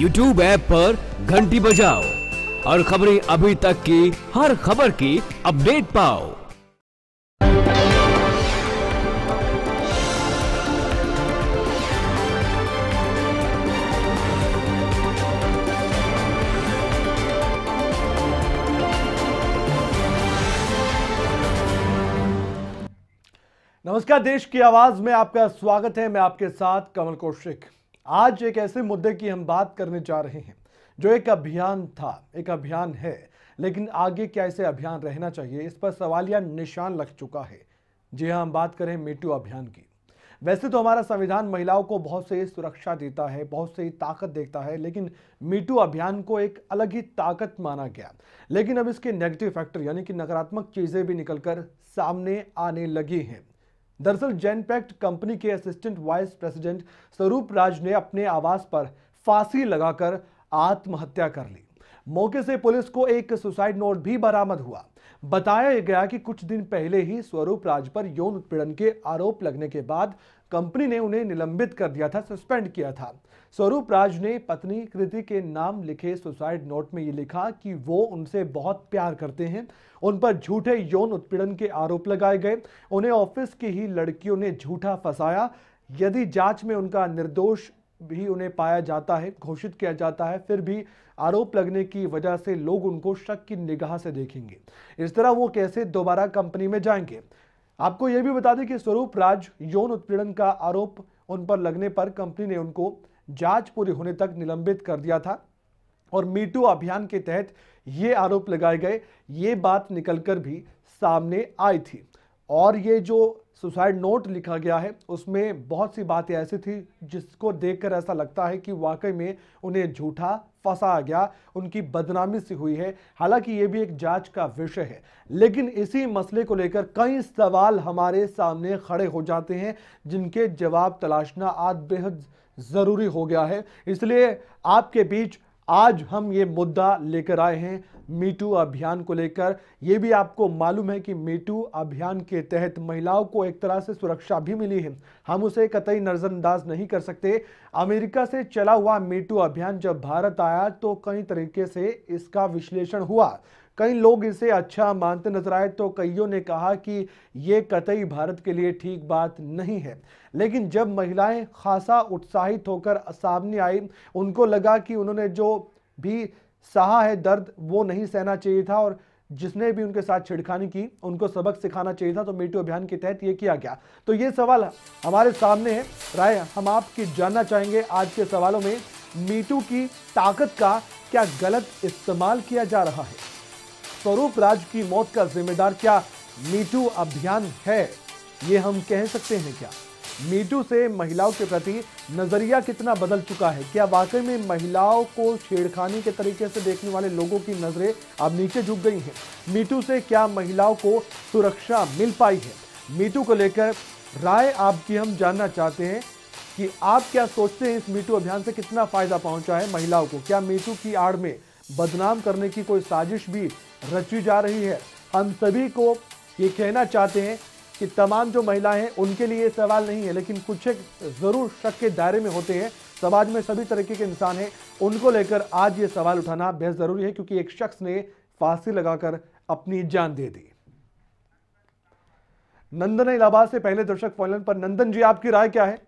YouTube app पर घंटी बजाओ और खबरें अभी तक की हर खबर की अपडेट पाओ। नमस्कार, देश की आवाज में आपका स्वागत है। मैं आपके साथ कमल कौशिक। आज एक ऐसे मुद्दे की हम बात करने जा रहे हैं जो एक अभियान था, एक अभियान है, लेकिन आगे क्या इसे अभियान रहना चाहिए, इस पर सवालिया निशान लग चुका है। जी हाँ, हम बात करें मीटू अभियान की। वैसे तो हमारा संविधान महिलाओं को बहुत सी सुरक्षा देता है, बहुत सी ताकत देता है, लेकिन मीटू अभियान को एक अलग ही ताकत माना गया। लेकिन अब इसके नेगेटिव फैक्टर यानी कि नकारात्मक चीज़ें भी निकलकर सामने आने लगी हैं। दरअसल जेनपैक्ट कंपनी के assistant vice president Swaroop Raj ने अपने आवास पर फांसी लगाकर आत्महत्या कर ली। मौके से पुलिस को एक सुसाइड नोट भी बरामद हुआ। बताया गया कि कुछ दिन पहले ही स्वरूप राज पर यौन उत्पीड़न के आरोप लगने के बाद कंपनी ने उन्हें निलंबित कर दिया था, सस्पेंड किया था। स्वरूप राज ने पत्नी कृति के नाम लिखे सुसाइड नोट में ये लिखा कि वो उनसे बहुत प्यार करते हैं। उन पर झूठे यौन उत्पीड़न के आरोप लगाए गए, उन्हें ऑफिस की ही लड़कियों ने झूठा फंसाया। यदि जांच में उनका निर्दोष भी उन्हें पाया जाता है, घोषित किया जाता है, फिर भी आरोप लगने की वजह से लोग उनको शक की निगाह से देखेंगे। इस तरह वो कैसे दोबारा कंपनी में जाएंगे। आपको यह भी बता दें कि स्वरूप राज यौन उत्पीड़न का आरोप उन पर लगने पर कंपनी ने उनको जांच पूरी होने तक निलंबित कर दिया था और मीटू अभियान के तहत ये आरोप लगाए गए। ये बात निकलकर भी सामने आई थी और ये जो सुसाइड नोट लिखा गया है उसमें बहुत सी बातें ऐसी थी जिसको देखकर ऐसा लगता है कि वाकई में उन्हें झूठा फंसाया गया, उनकी बदनामी सी हुई है। हालांकि ये भी एक जांच का विषय है, लेकिन इसी मसले को लेकर कई सवाल हमारे सामने खड़े हो जाते हैं जिनके जवाब तलाशना आज बेहद ज़रूरी हो गया है। इसलिए आपके बीच आज हम ये मुद्दा लेकर आए हैं मीटू अभियान को लेकर। ये भी आपको मालूम है कि मीटू अभियान के तहत महिलाओं को एक तरह से सुरक्षा भी मिली है, हम उसे कतई नज़रअंदाज नहीं कर सकते। अमेरिका से चला हुआ मीटू अभियान जब भारत आया तो कई तरीके से इसका विश्लेषण हुआ। कई लोग इसे अच्छा मानते नजर आए तो कईयों ने कहा कि ये कतई भारत के लिए ठीक बात नहीं है। लेकिन जब महिलाएं खासा उत्साहित होकर सामने आई, उनको लगा कि उन्होंने जो भी सहा है दर्द वो नहीं सहना चाहिए था और जिसने भी उनके साथ छिड़खानी की उनको सबक सिखाना चाहिए था, तो मीटू अभियान के तहत ये किया गया। तो ये सवाल हमारे सामने है, राय हम आपकी जानना चाहेंगे। आज के सवालों में मीटू की ताकत का क्या गलत इस्तेमाल किया जा रहा है, स्वरूप राज की मौत का जिम्मेदार क्या मीटू अभियान है, ये हम कह सकते हैं क्या, मीटू से महिलाओं के प्रति नजरिया कितना बदल चुका है, क्या वाकई में महिलाओं को छेड़खानी के तरीके से देखने वाले लोगों की नजरें अब नीचे झुक गई हैं, मीटू से क्या महिलाओं को सुरक्षा मिल पाई है, मीटू को लेकर राय आपकी हम जानना चाहते हैं कि आप क्या सोचते हैं, इस मीटू अभियान से कितना फायदा पहुंचा है महिलाओं को, क्या मीटू की आड़ में बदनाम करने की कोई साजिश भी रची जा रही है। हम सभी को ये कहना चाहते हैं कि तमाम जो महिलाएं हैं उनके लिए सवाल नहीं है, लेकिन कुछ एक ज़रूर शक के दायरे में होते हैं। समाज में सभी तरीके के इंसान हैं, उनको लेकर आज ये सवाल उठाना बेहद ज़रूरी है क्योंकि एक शख्स ने फांसी लगाकर अपनी जान दे दी। नंदन इलाहाबाद से पहले दर्शक फोन लाइन पर। नंदन जी, आपकी राय क्या है?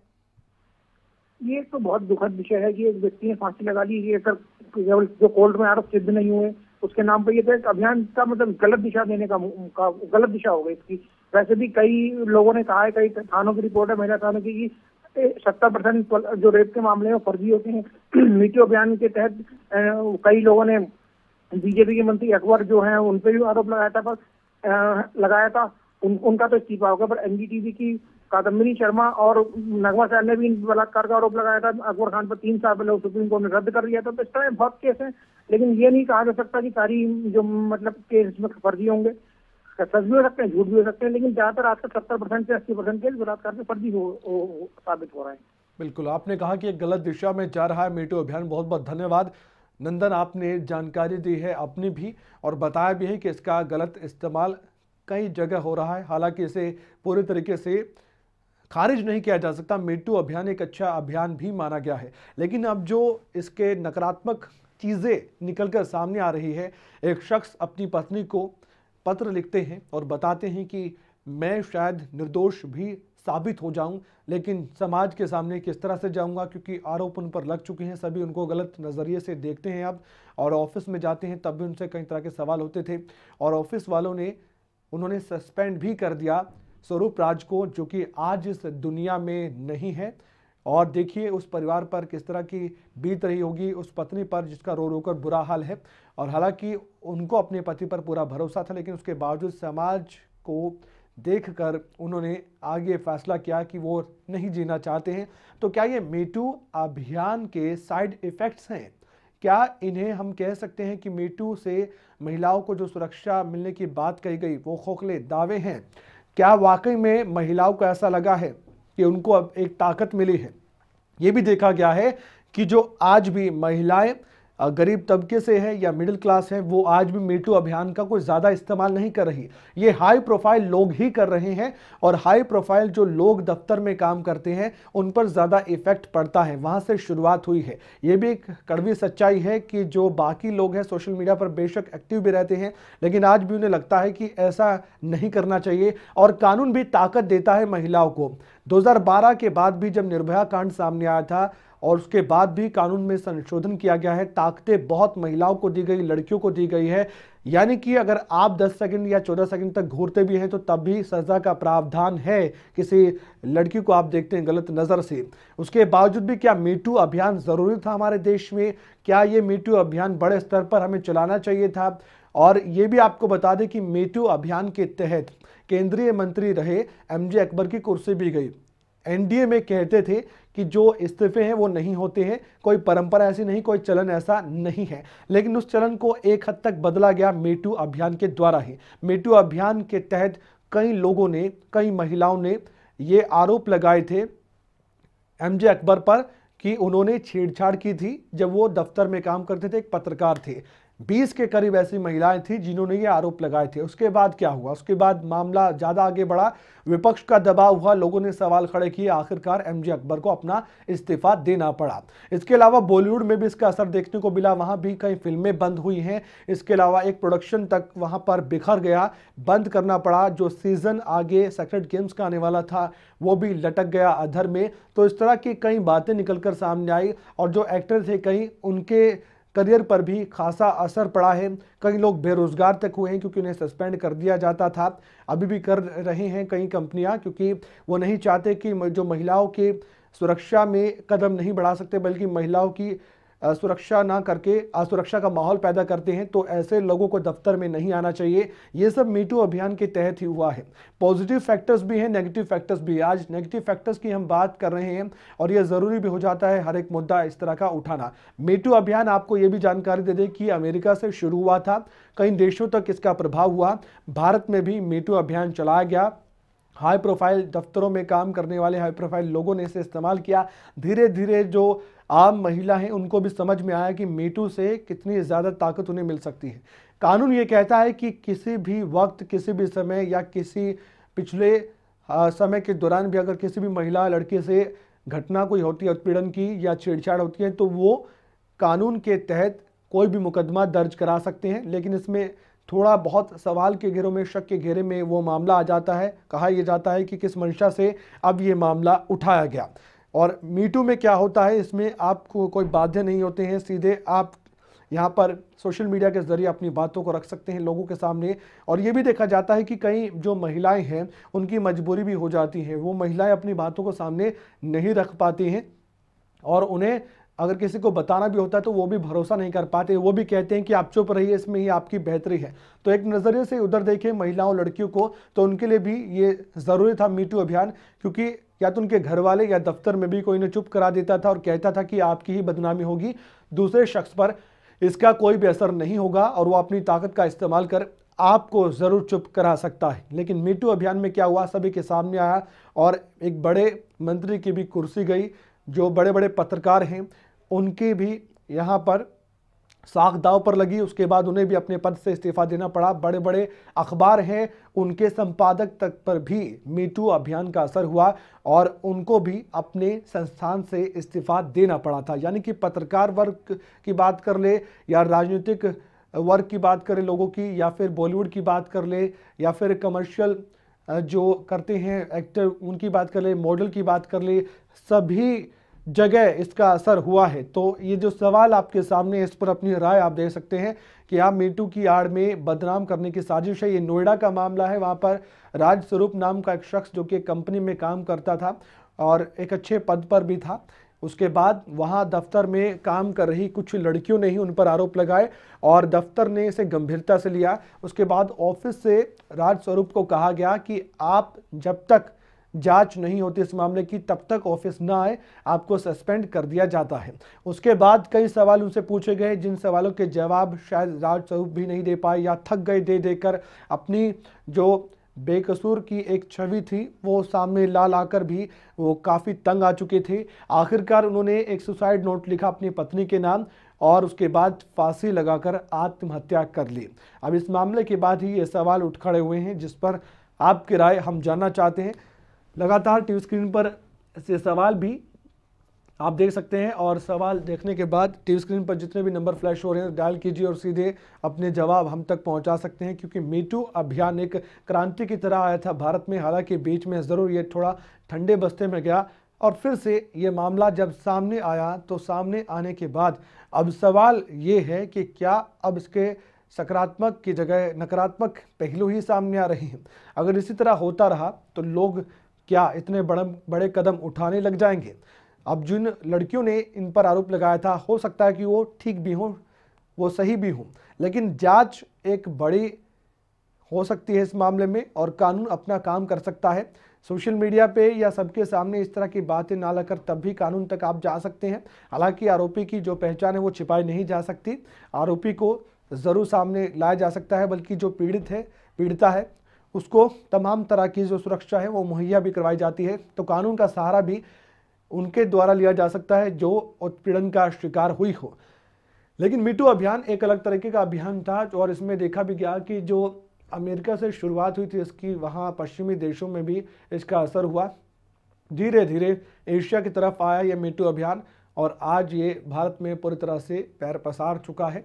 ये तो बहुत दुखद विषय है कि एक व्यक्ति ने फांसी लगा ली। ये सर जो कोर्ट में आरोप सिद्ध नहीं हुए उसके नाम पर ये तो एक अभियान का मतलब गलत दिशा देने का गलत दिशा होगा इसकी। वैसे भी कई लोगों ने कहा है, कई थानों की रिपोर्ट है महिला थानों की, 70% जो रेप के मामले में फर्जी होते हैं। मीटू अभियान के तहत कई लोगों ने बीजेपी के मंत्री अकबर जो हैं उन पर भी आरोप लगाया था उनका तो इस्तीफा होगा। पर एनडीटीवी की कादम्बिनी शर्मा और नगमा सैन ने भी इन बलात्कार का आरोप लगाया था। अकबर खान पर 3 साल पहले सुप्रीम कोर्ट ने रद्द कर दिया था। तो इस तरह बहुत केस हैं, लेकिन ये नहीं कहा जा सकता कि सारी जो मतलब केस में फर्जी होंगे। सच भी हो सकते हैं, झूठ भी हो सकते हैं, लेकिन ज्यादातर आजकल 70% से 80% केस बलात्कार के फर्जी साबित हो रहे हैं। बिल्कुल, आपने कहा कि एक गलत दिशा में जा रहा है मीटू अभियान। बहुत बहुत धन्यवाद नंदन, आपने जानकारी दी है अपनी भी और बताया भी है कि इसका गलत इस्तेमाल कई जगह हो रहा है। हालांकि इसे पूरे तरीके से खारिज नहीं किया जा सकता। मीटू अभियान एक अच्छा अभियान भी माना गया है, लेकिन अब जो इसके नकारात्मक चीज़ें निकलकर सामने आ रही है, एक शख्स अपनी पत्नी को पत्र लिखते हैं और बताते हैं कि मैं शायद निर्दोष भी साबित हो जाऊं, लेकिन समाज के सामने किस तरह से जाऊंगा क्योंकि आरोप उन पर लग चुके हैं, सभी उनको गलत नज़रिए से देखते हैं अब। और ऑफिस में जाते हैं तब भी उनसे कई तरह के सवाल होते थे और ऑफिस वालों ने उन्होंने सस्पेंड भी कर दिया स्वरूप राज को, जो कि आज इस दुनिया में नहीं है। और देखिए उस परिवार पर किस तरह की बीत रही होगी, उस पत्नी पर जिसका रो रोकर बुरा हाल है। और हालांकि उनको अपने पति पर पूरा भरोसा था, लेकिन उसके बावजूद समाज को देखकर उन्होंने आगे फैसला किया कि वो नहीं जीना चाहते हैं। तो क्या ये मीटू अभियान के साइड इफ़ेक्ट्स हैं? क्या इन्हें हम कह सकते हैं कि मीटू से महिलाओं को जो सुरक्षा मिलने की बात कही गई वो खोखले दावे हैं? क्या वाकई में महिलाओं को ऐसा लगा है कि उनको अब एक ताकत मिली है? ये भी देखा गया है कि जो आज भी महिलाएं गरीब तबके से है या मिडिल क्लास है, वो आज भी मीटू अभियान का कोई ज़्यादा इस्तेमाल नहीं कर रही। ये हाई प्रोफाइल लोग ही कर रहे हैं और हाई प्रोफाइल जो लोग दफ्तर में काम करते हैं उन पर ज़्यादा इफेक्ट पड़ता है, वहाँ से शुरुआत हुई है। ये भी एक कड़वी सच्चाई है कि जो बाकी लोग हैं सोशल मीडिया पर बेशक एक्टिव भी रहते हैं, लेकिन आज भी उन्हें लगता है कि ऐसा नहीं करना चाहिए। और कानून भी ताकत देता है महिलाओं को। 2012 के बाद भी जब निर्भया कांड सामने आया था और उसके बाद भी कानून में संशोधन किया गया है, ताकतें बहुत महिलाओं को दी गई, लड़कियों को दी गई है। यानी कि अगर आप 10 सेकंड या 14 सेकंड तक घूरते भी हैं तो तब भी सज़ा का प्रावधान है। किसी लड़की को आप देखते हैं गलत नज़र से, उसके बावजूद भी क्या मीटू अभियान ज़रूरी था हमारे देश में? क्या ये मीटू अभियान बड़े स्तर पर हमें चलाना चाहिए था? और ये भी आपको बता दें कि मीटू अभियान के तहत केंद्रीय मंत्री रहे एम.जे. अकबर की कुर्सी भी गई। एनडीए में कहते थे कि जो इस्तीफे हैं वो नहीं होते हैं, कोई परंपरा ऐसी नहीं, कोई चलन ऐसा नहीं है, लेकिन उस चलन को एक हद तक बदला गया मीटू अभियान के द्वारा ही। मीटू अभियान के तहत कई लोगों ने, कई महिलाओं ने ये आरोप लगाए थे एमजे अकबर पर कि उन्होंने छेड़छाड़ की थी जब वो दफ्तर में काम करते थे, एक पत्रकार थे। 20 के करीब ऐसी महिलाएं थी जिन्होंने ये आरोप लगाए थे। उसके बाद क्या हुआ? उसके बाद मामला ज़्यादा आगे बढ़ा, विपक्ष का दबाव हुआ, लोगों ने सवाल खड़े किए, आखिरकार एमजे अकबर को अपना इस्तीफा देना पड़ा। इसके अलावा बॉलीवुड में भी इसका असर देखने को मिला, वहाँ भी कई फिल्में बंद हुई हैं। इसके अलावा एक प्रोडक्शन तक वहाँ पर बिखर गया, बंद करना पड़ा। जो सीज़न आगे सेक्रेड गेम्स का आने वाला था वो भी लटक गया अधर में। तो इस तरह की कई बातें निकल कर सामने आई और जो एक्टर थे कई, उनके करियर पर भी खासा असर पड़ा है। कई लोग बेरोजगार तक हुए हैं क्योंकि उन्हें सस्पेंड कर दिया जाता था, अभी भी कर रहे हैं कई कंपनियां, क्योंकि वो नहीं चाहते कि जो महिलाओं के सुरक्षा में कदम नहीं बढ़ा सकते बल्कि महिलाओं की सुरक्षा ना करके असुरक्षा का माहौल पैदा करते हैं, तो ऐसे लोगों को दफ्तर में नहीं आना चाहिए। ये सब मीटू अभियान के तहत ही हुआ है। पॉजिटिव फैक्टर्स भी हैं, नेगेटिव फैक्टर्स भी। आज नेगेटिव फैक्टर्स की हम बात कर रहे हैं और ये ज़रूरी भी हो जाता है हर एक मुद्दा इस तरह का उठाना। मीटू अभियान आपको ये भी जानकारी दे दें कि अमेरिका से शुरू हुआ था, कई देशों तक इसका प्रभाव हुआ। भारत में भी मीटू अभियान चलाया गया, हाई प्रोफाइल दफ्तरों में काम करने वाले हाई प्रोफाइल लोगों ने इसे इस्तेमाल किया। धीरे धीरे जो आम महिला हैं उनको भी समझ में आया कि मीटू से कितनी ज़्यादा ताकत उन्हें मिल सकती है। कानून ये कहता है कि किसी भी वक्त, किसी भी समय या किसी पिछले समय के दौरान भी अगर किसी भी महिला लड़के से घटना कोई होती है, उत्पीड़न की या छेड़छाड़ होती है, तो वो कानून के तहत कोई भी मुकदमा दर्ज करा सकते हैं। लेकिन इसमें थोड़ा बहुत सवाल के घेरों में, शक के घेरे में वो मामला आ जाता है। कहा यह जाता है कि किस मंशा से अब ये मामला उठाया गया। और मीटू में क्या होता है, इसमें आपको कोई बाध्य नहीं होते हैं, सीधे आप यहाँ पर सोशल मीडिया के ज़रिए अपनी बातों को रख सकते हैं लोगों के सामने। और ये भी देखा जाता है कि कई जो महिलाएं हैं उनकी मजबूरी भी हो जाती है, वो महिलाएँ अपनी बातों को सामने नहीं रख पाती हैं और उन्हें अगर किसी को बताना भी होता है तो वो भी भरोसा नहीं कर पाते, वो भी कहते हैं कि आप चुप रहिए, इसमें ही आपकी बेहतरी है। तो एक नज़रिए से उधर देखें महिलाओं लड़कियों को, तो उनके लिए भी ये ज़रूरी था मीटू अभियान, क्योंकि या तो उनके घर वाले या दफ्तर में भी कोई ने चुप करा देता था और कहता था कि आपकी ही बदनामी होगी, दूसरे शख्स पर इसका कोई भी असर नहीं होगा और वो अपनी ताकत का इस्तेमाल कर आपको ज़रूर चुप करा सकता है। लेकिन मीटू अभियान में क्या हुआ, सभी के सामने आया और एक बड़े मंत्री की भी कुर्सी गई, जो बड़े बड़े पत्रकार हैं उनकी भी यहाँ पर साख दाव पर लगी। उसके बाद उन्हें भी अपने पद से इस्तीफा देना पड़ा। बड़े बड़े अखबार हैं उनके संपादक तक पर भी मीटू अभियान का असर हुआ और उनको भी अपने संस्थान से इस्तीफा देना पड़ा था। यानी कि पत्रकार वर्ग की बात कर ले या राजनीतिक वर्ग की बात करें लोगों की, या फिर बॉलीवुड की बात कर ले, या फिर कमर्शियल जो करते हैं एक्टर उनकी बात कर ले, मॉडल की बात कर ले, सभी जगह इसका असर हुआ है। तो ये जो सवाल आपके सामने, इस पर अपनी राय आप दे सकते हैं कि आप मीटू की आड़ में बदनाम करने की साजिश है। ये नोएडा का मामला है, वहाँ पर राज स्वरूप नाम का एक शख्स जो कि कंपनी में काम करता था और एक अच्छे पद पर भी था, उसके बाद वहाँ दफ्तर में काम कर रही कुछ लड़कियों ने ही उन पर आरोप लगाए और दफ्तर ने इसे गंभीरता से लिया। उसके बाद ऑफिस से राज स्वरूप को कहा गया कि आप जब तक जांच नहीं होती इस मामले की तब तक ऑफिस ना आए, आपको सस्पेंड कर दिया जाता है। उसके बाद कई सवाल उनसे पूछे गए जिन सवालों के जवाब शायद राज स्वरूप भी नहीं दे पाए या थक गए दे देकर। अपनी जो बेकसूर की एक छवि थी वो सामने ला लाकर भी वो काफ़ी तंग आ चुके थे। आखिरकार उन्होंने एक सुसाइड नोट लिखा अपनी पत्नी के नाम और उसके बाद फांसी लगाकर आत्महत्या कर ली। अब इस मामले के बाद ही ये सवाल उठ खड़े हुए हैं जिस पर आपकी राय हम जानना चाहते हैं। लगातार टीवी स्क्रीन पर से सवाल भी आप देख सकते हैं और सवाल देखने के बाद टीवी स्क्रीन पर जितने भी नंबर फ्लैश हो रहे हैं डायल कीजिए और सीधे अपने जवाब हम तक पहुंचा सकते हैं, क्योंकि मीटू अभियान एक क्रांति की तरह आया था भारत में। हालांकि बीच में ज़रूर ये थोड़ा ठंडे बस्ते में गया और फिर से ये मामला जब सामने आया तो सामने आने के बाद अब सवाल ये है कि क्या अब इसके सकारात्मक की जगह नकारात्मक पहलू ही सामने आ रहे हैं। अगर इसी तरह होता रहा तो लोग क्या इतने बड़े कदम उठाने लग जाएंगे। अब जिन लड़कियों ने इन पर आरोप लगाया था हो सकता है कि वो ठीक भी हों, वो सही भी हों, लेकिन जांच एक बड़ी हो सकती है इस मामले में और कानून अपना काम कर सकता है। सोशल मीडिया पे या सबके सामने इस तरह की बातें ना लाकर तब भी कानून तक आप जा सकते हैं। हालांकि आरोपी की जो पहचान है वो छिपाई नहीं जा सकती, आरोपी को ज़रूर सामने लाया जा सकता है, बल्कि जो पीड़िता है उसको तमाम तरह की जो सुरक्षा है वो मुहैया भी करवाई जाती है। तो कानून का सहारा भी उनके द्वारा लिया जा सकता है जो उत्पीड़न का शिकार हुई हो। लेकिन मीटू अभियान एक अलग तरीके का अभियान था और इसमें देखा भी गया कि जो अमेरिका से शुरुआत हुई थी इसकी, वहाँ पश्चिमी देशों में भी इसका असर हुआ। धीरे धीरे एशिया की तरफ आया ये मीटू अभियान और आज ये भारत में पूरी तरह से पैर पसार चुका है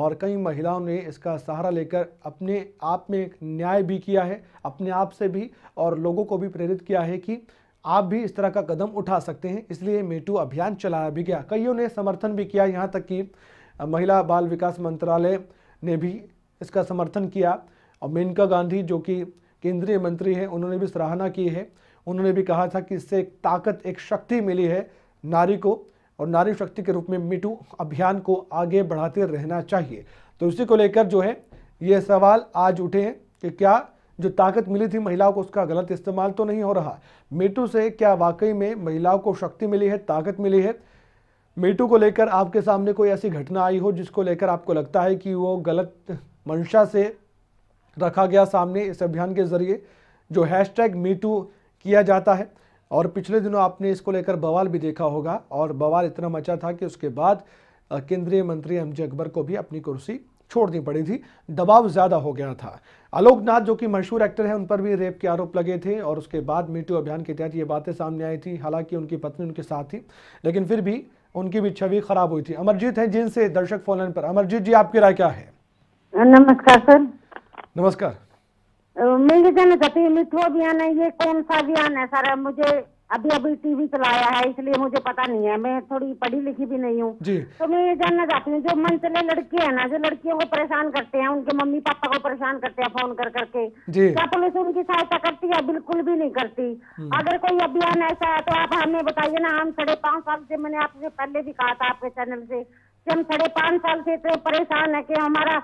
और कई महिलाओं ने इसका सहारा लेकर अपने आप में एक न्याय भी किया है, अपने आप से भी, और लोगों को भी प्रेरित किया है कि आप भी इस तरह का कदम उठा सकते हैं। इसलिए मीटू अभियान चलाया भी गया, कईयों ने समर्थन भी किया, यहाँ तक कि महिला बाल विकास मंत्रालय ने भी इसका समर्थन किया और मेनका गांधी जो कि केंद्रीय मंत्री हैं उन्होंने भी सराहना की है। उन्होंने भी कहा था कि इससे एक ताकत, एक शक्ति मिली है नारी को और नारी शक्ति के रूप में मीटू अभियान को आगे बढ़ाते रहना चाहिए। तो इसी को लेकर जो है ये सवाल आज उठे हैं कि क्या जो ताकत मिली थी महिलाओं को उसका गलत इस्तेमाल तो नहीं हो रहा। मीटू से क्या वाकई में महिलाओं को शक्ति मिली है, ताकत मिली है। मीटू को लेकर आपके सामने कोई ऐसी घटना आई हो जिसको लेकर आपको लगता है कि वो गलत मंशा से रखा गया सामने, इस अभियान के जरिए जो हैशटैग मीटू किया जाता है। और पिछले दिनों आपने इसको लेकर बवाल भी देखा होगा और बवाल इतना मचा था कि उसके बाद केंद्रीय मंत्री एम.जे. अकबर को भी अपनी कुर्सी छोड़नी पड़ी थी, दबाव ज़्यादा हो गया था। आलोकनाथ जो कि मशहूर एक्टर हैं उन पर भी रेप के आरोप लगे थे और उसके बाद मीटू अभियान के तहत ये बातें सामने आई थी। हालांकि उनकी पत्नी उनके साथ थी लेकिन फिर भी उनकी भी छवि खराब हुई थी। अमरजीत हैं जिनसे दर्शक फोन पर। अमरजीत जी, आपकी राय क्या है? नमस्कार सर। नमस्कार। मैं ये जानना चाहती हूँ मीटू अभियान है ये कौन सा अभियान है सर? मुझे अभी अभी टीवी चलाया है इसलिए मुझे पता नहीं है, मैं थोड़ी पढ़ी लिखी भी नहीं हूँ। तो मैं ये जानना चाहती हूँ जो मनचले लड़के हैं ना, जो लड़कियों को परेशान करते हैं, उनके मम्मी पापा को परेशान करते हैं फोन कर करके, क्या पुलिस उनकी सहायता करती है? बिल्कुल भी नहीं करती। अगर कोई अभियान ऐसा है तो आप हमें बताइए ना। हम 5.5 साल से, मैंने आपसे पहले भी कहा था आपके चैनल से कि हम 5.5 साल से इतने परेशान है कि हमारा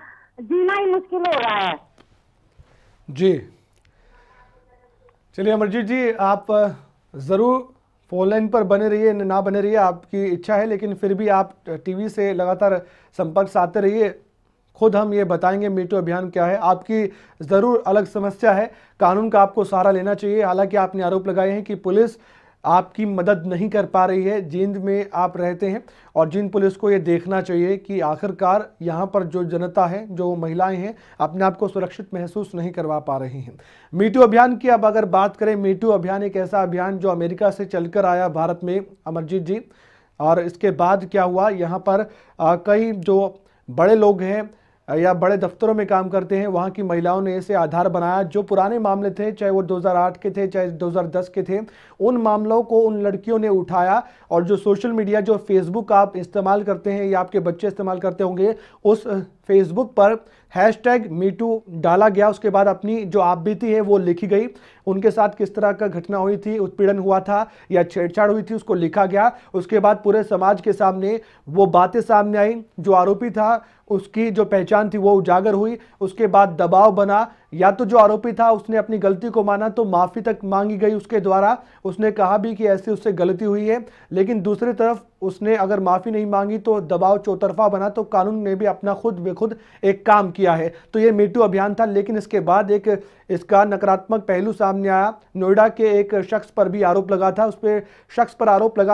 जीना ही मुश्किल हो रहा है जी। चलिए अमरजीत जी, आप ज़रूर फोनलाइन पर बने रहिए ना बने रहिए आपकी इच्छा है, लेकिन फिर भी आप टीवी से लगातार संपर्क साधते रहिए। खुद हम ये बताएंगे मीटू अभियान क्या है। आपकी ज़रूर अलग समस्या है, कानून का आपको सहारा लेना चाहिए। हालांकि आपने आरोप लगाए हैं कि पुलिस आपकी मदद नहीं कर पा रही है जिन में आप रहते हैं। और जिन पुलिस को ये देखना चाहिए कि आखिरकार यहाँ पर जो जनता है, जो महिलाएं हैं, अपने आप को सुरक्षित महसूस नहीं करवा पा रही हैं। मीटू अभियान की अब अगर बात करें, मीटू अभियान एक ऐसा अभियान जो अमेरिका से चलकर आया भारत में, अमरजीत जी। और इसके बाद क्या हुआ, यहाँ पर कई जो बड़े लोग हैं या बड़े दफ्तरों में काम करते हैं, वहाँ की महिलाओं ने इसे आधार बनाया। जो पुराने मामले थे, चाहे वो 2008 के थे, चाहे 2010 के थे, उन मामलों को उन लड़कियों ने उठाया और जो सोशल मीडिया, जो फेसबुक आप इस्तेमाल करते हैं या आपके बच्चे इस्तेमाल करते होंगे, उस फेसबुक पर #मीटू डाला गया। उसके बाद अपनी जो आप बीती है वो लिखी गई, उनके साथ किस तरह का घटना हुई थी, उत्पीड़न हुआ था या छेड़छाड़ हुई थी, उसको लिखा गया। उसके बाद पूरे समाज के सामने वो बातें सामने आई, जो आरोपी था उसकी जो पहचान थी वो उजागर हुई। उसके बाद दबाव बना, या तो जो आरोपी था उसने अपनी गलती को माना तो माफ़ी तक मांगी गई उसके द्वारा, उसने कहा भी कि ऐसी उससे गलती हुई है, लेकिन दूसरी तरफ उसने अगर माफ़ी नहीं मांगी तो दबाव चौतरफा बना, तो कानून ने भी अपना खुद बेखुद एक काम किया है। तो ये मीटू अभियान था, लेकिन इसके बाद एक इसका नकारात्मक पहलू सामने आया। नोएडा के एक शख्स पर भी आरोप लगा था,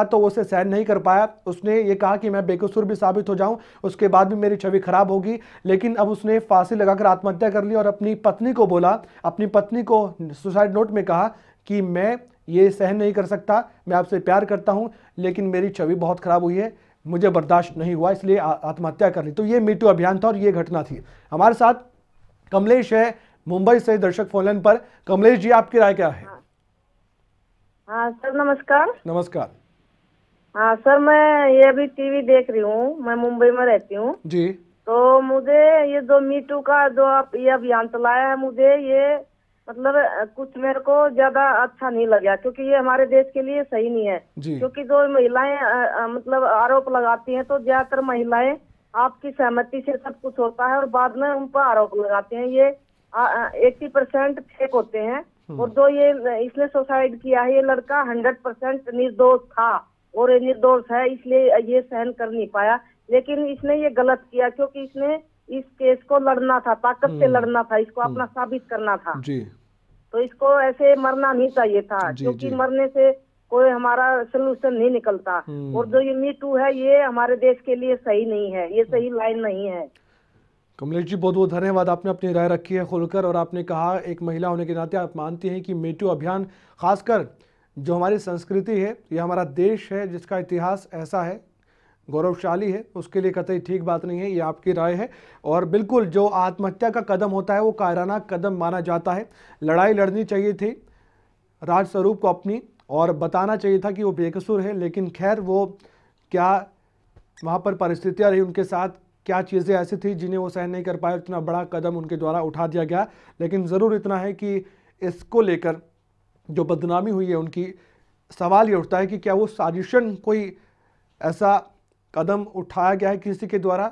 तो वो उसे सहन नहीं कर पाया। उसने ये कहा कि मैं बेकसूर भी साबित हो जाऊँ, उसके बाद भी मेरी छवि खराब होगी। लेकिन अब उसने फांसी लगाकर आत्महत्या कर ली और अपनी पत्नी को बोला, अपनी पत्नी को सुसाइड नोट में कहा कि मैं ये सहन नहीं कर सकता, मैं आपसे प्यार करता हूँ, लेकिन मेरी छवि बहुत खराब हुई है, मुझे बर्दाश्त नहीं हुआ, इसलिए आत्महत्या कर ली। तो ये मीटू अभियान था और ये घटना थी। हमारे साथ कमलेश है मुंबई से, दर्शक फोनलाइन पर। कमलेश जी, आपकी राय क्या है? हाँ सर, नमस्कार। नमस्कार। हाँ सर, मैं ये अभी टीवी देख रही हूँ, मैं मुंबई में रहती हूँ जी। तो मुझे ये जो मीटू का जो ये अभियान चलाया है, मुझे ये मतलब कुछ मेरे को ज्यादा अच्छा नहीं लगा, क्योंकि ये हमारे देश के लिए सही नहीं है। क्योंकि जो महिलाएं मतलब आरोप लगाती हैं, तो ज्यादातर महिलाएं आपकी सहमति से सब कुछ होता है और बाद में उन पर आरोप लगाते हैं। ये 80% फेक होते हैं। और जो ये इसने सुसाइड किया है, ये लड़का 100% निर्दोष था और ये निर्दोष है, इसलिए ये सहन कर नहीं पाया। लेकिन इसने ये गलत किया, क्योंकि इसने इस केस को लड़ना था, ताकत से लड़ना था, इसको अपना साबित करना था जी। तो इसको ऐसे मरना नहीं चाहिए था, क्योंकि मरने से कोई हमारा सलूशन नहीं निकलता। और जो ये मीटू है, ये हमारे देश के लिए सही नहीं है, ये सही लाइन नहीं है। कमलेश जी, बहुत बहुत धन्यवाद, आपने अपनी राय रखी है खुलकर, और आपने कहा एक महिला होने के नाते आप मानती हैं कि मीटू अभियान, खासकर जो हमारी संस्कृति है, ये हमारा देश है जिसका इतिहास ऐसा है, गौरवशाली है, उसके लिए कतई ठीक बात नहीं है। ये आपकी राय है, और बिल्कुल जो आत्महत्या का कदम होता है वो कायराना कदम माना जाता है। लड़ाई लड़नी चाहिए थी राज स्वरूप को अपनी, और बताना चाहिए था कि वो बेकसूर है। लेकिन खैर, वो क्या वहाँ पर परिस्थितियाँ रही उनके साथ, क्या चीज़ें ऐसी थी जिन्हें वो सहन नहीं कर पाए, इतना बड़ा कदम उनके द्वारा उठा दिया गया। लेकिन ज़रूर इतना है कि इसको लेकर जो बदनामी हुई है उनकी, सवाल ये उठता है कि क्या वो साजिशन, कोई ऐसा कदम उठाया गया है किसी के द्वारा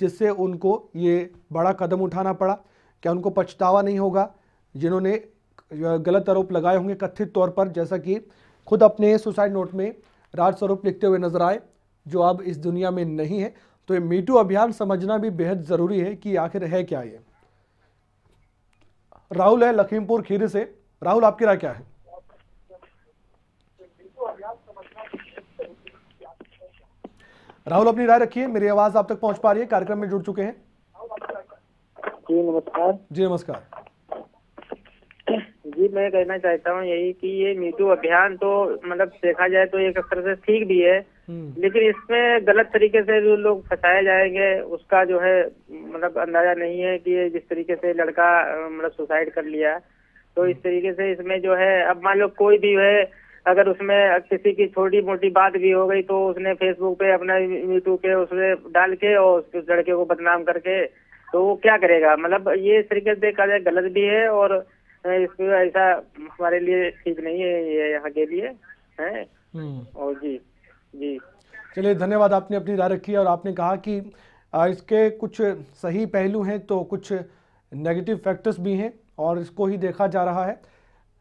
जिससे उनको ये बड़ा कदम उठाना पड़ा? क्या उनको पछतावा नहीं होगा जिन्होंने गलत आरोप लगाए होंगे कथित तौर पर, जैसा कि खुद अपने सुसाइड नोट में राज स्वरूप लिखते हुए नजर आए, जो अब इस दुनिया में नहीं है? तो ये मीटू अभियान समझना भी बेहद ज़रूरी है कि आखिर है क्या ये। राहुल है लखीमपुर खीरी से। राहुल, आपकी राय क्या है? राहुल, अपनी राय रखिए, मेरी आवाज आप तक पहुंच पा रही है, कार्यक्रम में जुड़ चुके हैं जी। नमस्कार जी। नमस्कार जी, मैं कहना चाहता हूं यही कि ये मीटू अभियान तो मतलब देखा जाए तो एक तरह से ठीक भी है, लेकिन इसमें गलत तरीके से जो लोग फंसाए जाएंगे उसका जो है मतलब अंदाजा नहीं है कि जिस तरीके से लड़का मतलब सुसाइड कर लिया, तो इस तरीके से इसमें जो है, अब मान लो कोई भी है, अगर उसमें किसी की छोटी मोटी बात भी हो गई तो उसने फेसबुक पे अपना मीटू के उसने डाल के और उस लड़के को बदनाम करके, तो वो क्या करेगा? मतलब ये इस तरीके से देखा जाए गलत भी है, और इसमें ऐसा हमारे लिए ठीक नहीं है, ये यहाँ के लिए है। और जी, चलिए धन्यवाद, आपने अपनी राय रखी है और आपने कहा कि इसके कुछ सही पहलू हैं तो कुछ नेगेटिव फैक्टर्स भी हैं, और इसको ही देखा जा रहा है।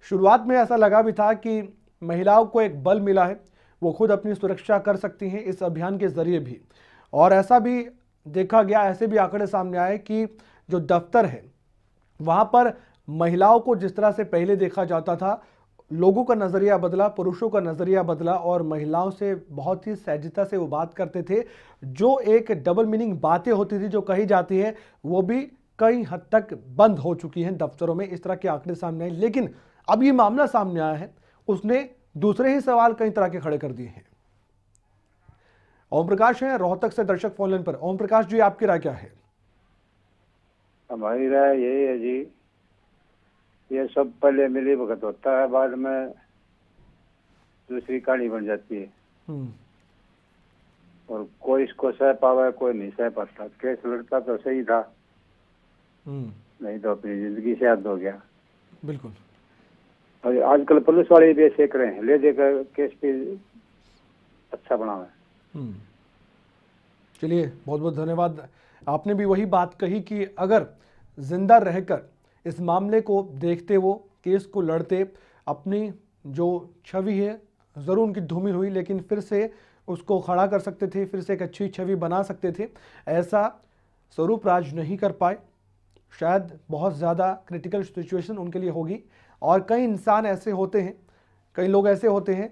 शुरुआत में ऐसा लगा भी था कि महिलाओं को एक बल मिला है, वो खुद अपनी सुरक्षा कर सकती हैं इस अभियान के ज़रिए भी, और ऐसा भी देखा गया, ऐसे भी आंकड़े सामने आए कि जो दफ्तर है वहाँ पर महिलाओं को जिस तरह से पहले देखा जाता था, लोगों का नज़रिया बदला, पुरुषों का नज़रिया बदला और महिलाओं से बहुत ही सहजता से वो बात करते थे। जो एक डबल मीनिंग बातें होती थी जो कही जाती है वो भी कई हद तक बंद हो चुकी हैं दफ्तरों में। इस तरह के आंकड़े सामने आए, लेकिन अब ये मामला सामने आया है, उसने दूसरे ही सवाल कई तरह के खड़े कर दिए हैं। ओम प्रकाश हैं रोहतक से, दर्शक फोनलाइन पर। ओम प्रकाश जी, आपकी राय क्या है? हमारी राय यही है जी, ये सब पहले मिली भगत होता है, बाद में दूसरी कहानी बन जाती है और कोई इसको सह पावे, कोई नहीं सह पाता। केस लड़ता तो सही था, नहीं तो अपनी जिंदगी से हद हो गया। बिल्कुल। और आजकल पुलिस वाले भी ऐसे कर रहे हैं, ले देकर केस भी अच्छा बनावे। चलिए, बहुत बहुत धन्यवाद। आपने भी वही बात कही कि अगर जिंदा रहकर इस मामले को देखते, वो केस को लड़ते, अपनी जो छवि है ज़रूर उनकी धूमिल हुई, लेकिन फिर से उसको खड़ा कर सकते थे, फिर से एक अच्छी छवि बना सकते थे। ऐसा स्वरूप राज नहीं कर पाए। शायद बहुत ज़्यादा क्रिटिकल सिचुएशन उनके लिए होगी और कई इंसान ऐसे होते हैं, कई लोग ऐसे होते हैं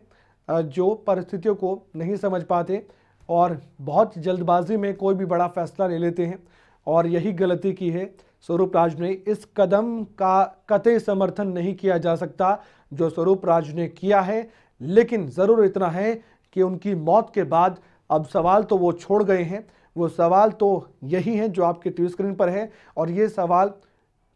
जो परिस्थितियों को नहीं समझ पाते और बहुत जल्दबाजी में कोई भी बड़ा फैसला ले लेते हैं और यही गलती की है। स्वरूप राज ने इस कदम का कतई समर्थन नहीं किया जा सकता जो स्वरूप राज ने किया है, लेकिन ज़रूर इतना है कि उनकी मौत के बाद अब सवाल तो वो छोड़ गए हैं, वो सवाल तो यही हैं जो आपके टीवी स्क्रीन पर है और ये सवाल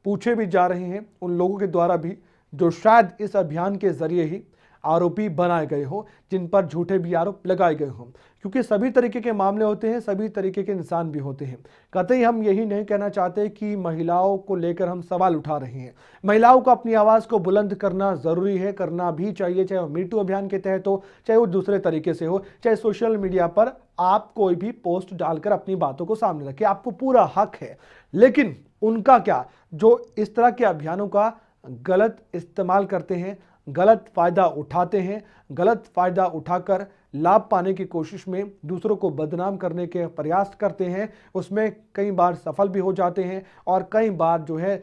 पूछे भी जा रहे हैं उन लोगों के द्वारा भी जो शायद इस अभियान के ज़रिए ही आरोपी बनाए गए हो, जिन पर झूठे भी आरोप लगाए गए हों, क्योंकि सभी तरीके के मामले होते हैं, सभी तरीके के इंसान भी होते हैं। कतई हम यही नहीं कहना चाहते कि महिलाओं को लेकर हम सवाल उठा रहे हैं। महिलाओं को अपनी आवाज़ को बुलंद करना ज़रूरी है, करना भी चाहिए, चाहे वो मीटू अभियान के तहत हो, चाहे वो दूसरे तरीके से हो, चाहे सोशल मीडिया पर आप कोई भी पोस्ट डालकर अपनी बातों को सामने रखें, आपको पूरा हक है। लेकिन उनका क्या जो इस तरह के अभियानों का गलत इस्तेमाल करते हैं, गलत फ़ायदा उठाते हैं, गलत फ़ायदा उठाकर लाभ पाने की कोशिश में दूसरों को बदनाम करने के प्रयास करते हैं, उसमें कई बार सफल भी हो जाते हैं और कई बार जो है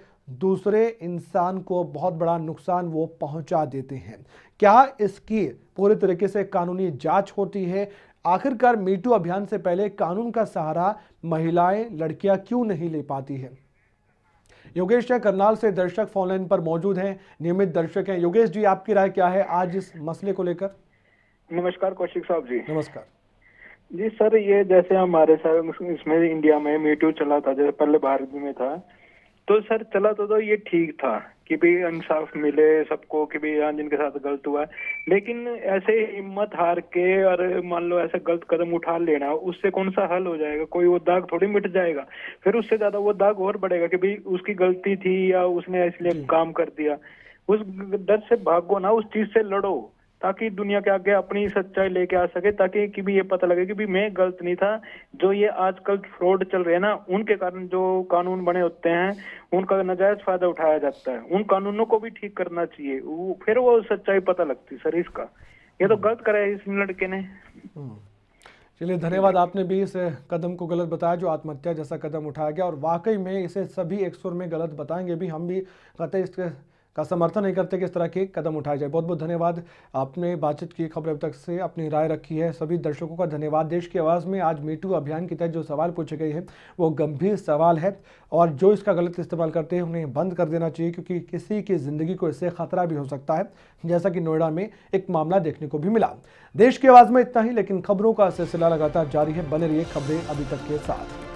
दूसरे इंसान को बहुत बड़ा नुकसान वो पहुंचा देते हैं। क्या इसकी पूरे तरीके से कानूनी जांच होती है? आखिरकार मीटू अभियान से पहले कानून का सहारा महिलाएं, लड़कियां क्यों नहीं ले पाती हैं? योगेश करनाल से दर्शक फोनलाइन पर मौजूद हैं, नियमित दर्शक हैं। योगेश जी, आपकी राय क्या है आज इस मसले को लेकर? नमस्कार कौशिक साहब जी। नमस्कार जी सर, ये जैसे हमारे सर इसमें इंडिया में मीटू चला था, जैसे पहले भारत में था, तो सर चला तो ये ठीक था कि भी इंसाफ मिले सबको, कि भी यहाँ जिनके साथ गलत हुआ है, लेकिन ऐसे हिम्मत हार के और मान लो ऐसे गलत कदम उठा लेना, उससे कौन सा हल हो जाएगा? कोई वो दाग थोड़ी मिट जाएगा, फिर उससे ज्यादा वो दाग और बढ़ेगा कि भी उसकी गलती थी या उसने इसलिए काम कर दिया। उस डर से भागो ना, उस चीज से लड़ो ताकि दुनिया के आगे अपनी सच्चाई लेके आ सके, ताकि कि भी ये पता लगे कि भी मैं गलत नहीं था। जो ये आजकल फ्रॉड चल रहे हैं ना, उनके कारण जो कानून बने होते हैं उनका नजायज फायदा उठाया जाता है, उन कानूनों को भी ठीक करना चाहिए, फिर वो सच्चाई पता लगती सर। इसका ये तो गलत करा है इस लड़के ने। चलिए, धन्यवाद। आपने भी इस कदम को गलत बताया जो आत्महत्या जैसा कदम उठाया गया और वाकई में इसे सभी एक सुर में गलत बताएंगे भी, हम भी कहते इसके का समर्थन नहीं करते कि इस तरह के कदम उठाए जाए। बहुत बहुत धन्यवाद, आपने बातचीत की, खबरें अब तक से अपनी राय रखी है। सभी दर्शकों का धन्यवाद। देश की आवाज़ में आज मीटू अभियान के तहत जो सवाल पूछे गए हैं वो गंभीर सवाल है और जो इसका गलत इस्तेमाल करते हैं उन्हें बंद कर देना चाहिए, क्योंकि किसी की ज़िंदगी को इससे खतरा भी हो सकता है, जैसा कि नोएडा में एक मामला देखने को भी मिला। देश की आवाज़ में इतना ही, लेकिन खबरों का सिलसिला लगातार जारी है। बने रहिए खबरें अभी तक के साथ।